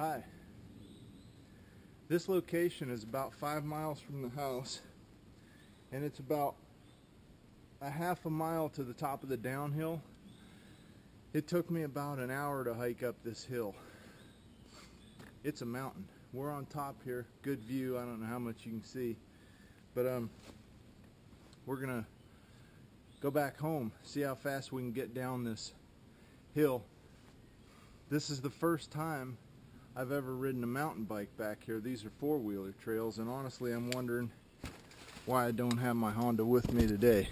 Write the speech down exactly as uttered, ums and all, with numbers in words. Hi. This location is about five miles from the house, and it's about a half a mile to the top of the downhill. It took me about an hour to hike up this hill. It's a mountain. We're on top here. Good view. I don't know how much you can see, but um, we're gonna go back home, see how fast we can get down this hill. This is the first time I've ever ridden a mountain bike back here. These are four-wheeler trails, and honestly, I'm wondering why I don't have my Honda with me today.